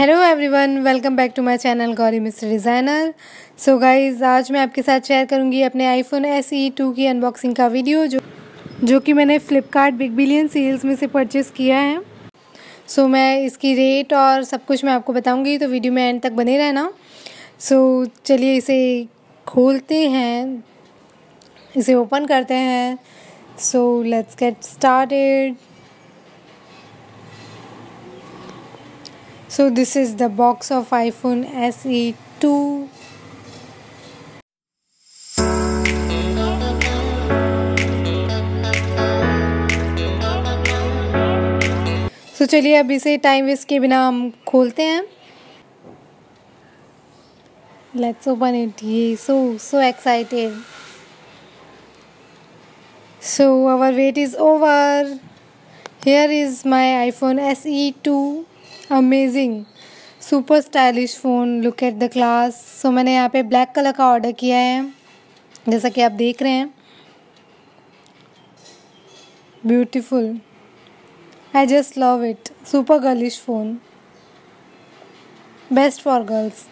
Hello everyone, welcome back to my channel Gauri mister designer. So guys, आज मैं आपके साथ शेयर करूंगी अपने आईफोन SE 2 की अनबॉक्सिंग का वीडियो जो कि मैंने फ्लिपकार्ट बिग बिलियन सेल्स में से परचेस किया है। सो मैं इसकी रेट और सब कुछ मैं आपको बताऊंगी, तो वीडियो में एंड तक बने रहना। सो चलिए इसे खोलते हैं, इसे ओपन करते हैं। So let's get started. So this is the box of iPhone SE 2. So चलिए अब इसे टाइम वेस्ट के बिना हम खोलते हैं। Let's open it. Yay! So excited. So our wait is over. Here is my iPhone SE 2. Amazing, super stylish phone, look at the class. So मैंने यहाँ पे ब्लैक कलर का ऑर्डर किया है, जैसा कि आप देख रहे हैं। Beautiful, I just love it. Super girlish phone, best for girls.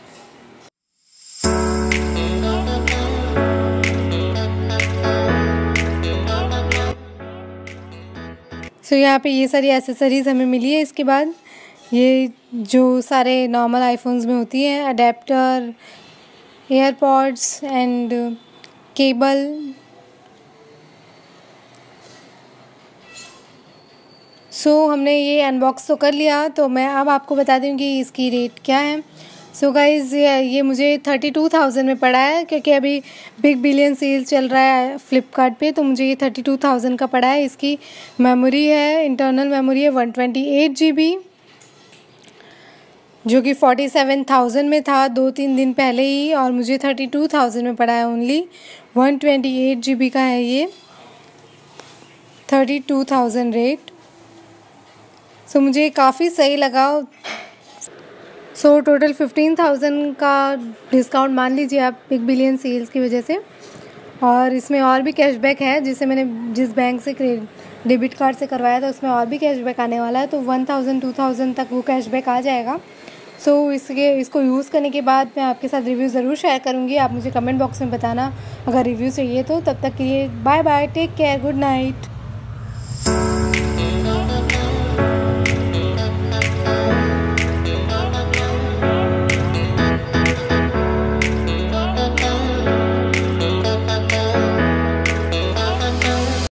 So यहाँ पे ये सारी एसेसरीज़ हमें मिली है। इसके बाद ये जो सारे नॉर्मल आईफोन्स में होती है, adapter, AirPods and cable. So हमने ये अनबॉक्स तो कर लिया, तो मैं अब आपको बता दूं कि इसकी रेट क्या है। सो गाइज़, ये मुझे 32,000 में पड़ा है, क्योंकि अभी बिग बिलियन सेल चल रहा है फ्लिपकार्ट पे, तो मुझे ये 32,000 का पड़ा है। इसकी मेमोरी है, इंटरनल मेमोरी है 128 GB, जो कि 47,000 में था 2-3 दिन पहले ही, और मुझे 32,000 में पड़ा है। ओनली 128 GB का है ये, 32,000 रेट। सो मुझे काफ़ी सही लगा। सो टोटल 15,000 का डिस्काउंट मान लीजिए आप बिग बिलियन सेल्स की वजह से, और इसमें और भी कैशबैक है। जिसे मैंने जिस बैंक से डेबिट कार्ड से करवाया था, उसमें और भी कैशबैक आने वाला है, तो 1,000-2,000 तक वो कैशबैक आ जाएगा। सो इसको यूज़ करने के बाद मैं आपके साथ रिव्यू ज़रूर शेयर करूँगी। आप मुझे कमेंट बॉक्स में बताना अगर रिव्यू चाहिए तो। तब तक के लिए bye bye, take care, good night.